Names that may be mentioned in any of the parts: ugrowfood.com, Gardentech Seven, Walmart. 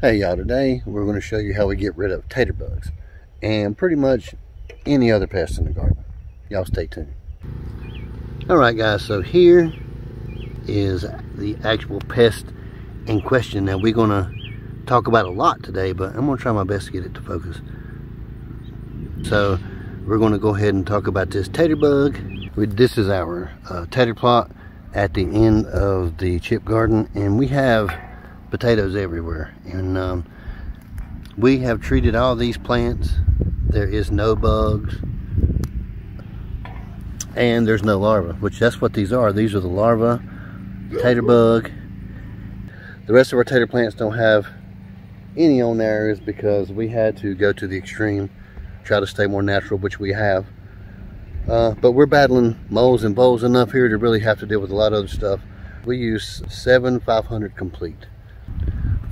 Hey y'all, today we're going to show you how we get rid of tater bugs and pretty much any other pests in the garden. Y'all stay tuned. Alright guys, so here is the actual pest in question that we're going to talk about a lot today, but I'm going to try my best to get it to focus. So we're going to go ahead and talk about this tater bug. This is our tater plot at the end of the chip garden, and we have potatoes everywhere, and we have treated all these plants. There is no bugs and there's no larvae, which that's what these are. These are the larvae, tater bug. The rest of our tater plants don't have any on there is because we had to go to the extreme, try to stay more natural, which we have, but we're battling moles and bowls enough here to really have to deal with a lot of other stuff. We use 7 500 complete.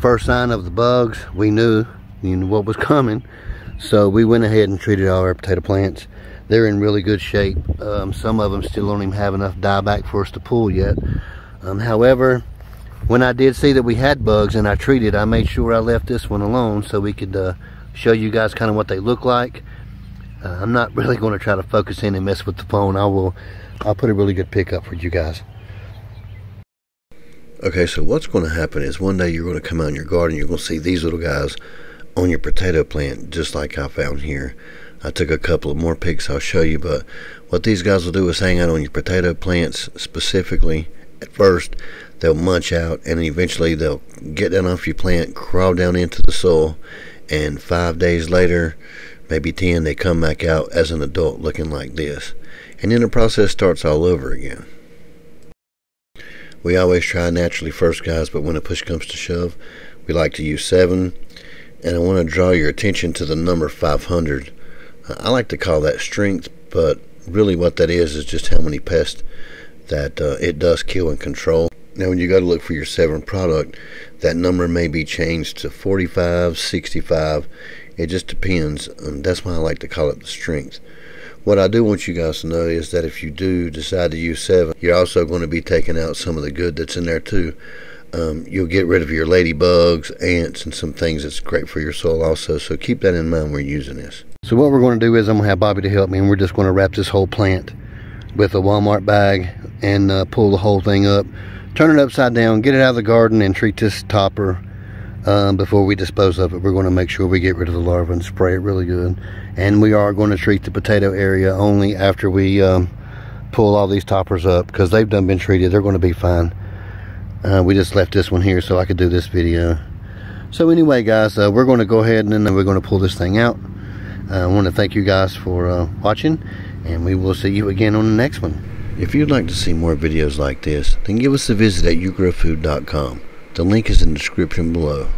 First sign of the bugs, we knew what was coming, so we went ahead and treated all our potato plants. They're in really good shape. Some of them still don't even have enough dieback for us to pull yet. However, when I did see that we had bugs and I treated, I made sure I left this one alone so we could show you guys kind of what they look like. I'm not really going to try to focus in and mess with the phone. I'll put a really good pick up for you guys. Okay, so what's going to happen is one day you're going to come out in your garden, you're going to see these little guys on your potato plant, just like I found here. I took a couple of more pics I'll show you, but what these guys will do is hang out on your potato plants specifically. At first, they'll munch out, and eventually they'll get down off your plant, crawl down into the soil, and 5 days later, maybe 10, they come back out as an adult looking like this. And then the process starts all over again. We always try naturally first, guys, but when a push comes to shove, we like to use 7. And I want to draw your attention to the number 500. I like to call that strength, but really what that is just how many pests that it does kill and control. Now when you go to look for your 7 product, that number may be changed to 45, 65. It just depends. That's why I like to call it the strength. What I do want you guys to know is that if you do decide to use 7, you're also going to be taking out some of the good that's in there too. You'll get rid of your ladybugs, ants, and some things that's great for your soil also. So keep that in mind when you're using this. So what we're going to do is I'm going to have Bobby to help me, and we're just going to wrap this whole plant with a Walmart bag and pull the whole thing up, turn it upside down, get it out of the garden, and treat this topper. Before we dispose of it, we're going to make sure we get rid of the larvae and spray it really good. And we are going to treat the potato area only after we pull all these toppers up, because they've done been treated. They're going to be fine. We just left this one here so I could do this video. So anyway guys, we're going to go ahead and then we're going to pull this thing out. I want to thank you guys for watching, and we will see you again on the next one. If you'd like to see more videos like this, then give us a visit at ugrowfood.com. The link is in the description below.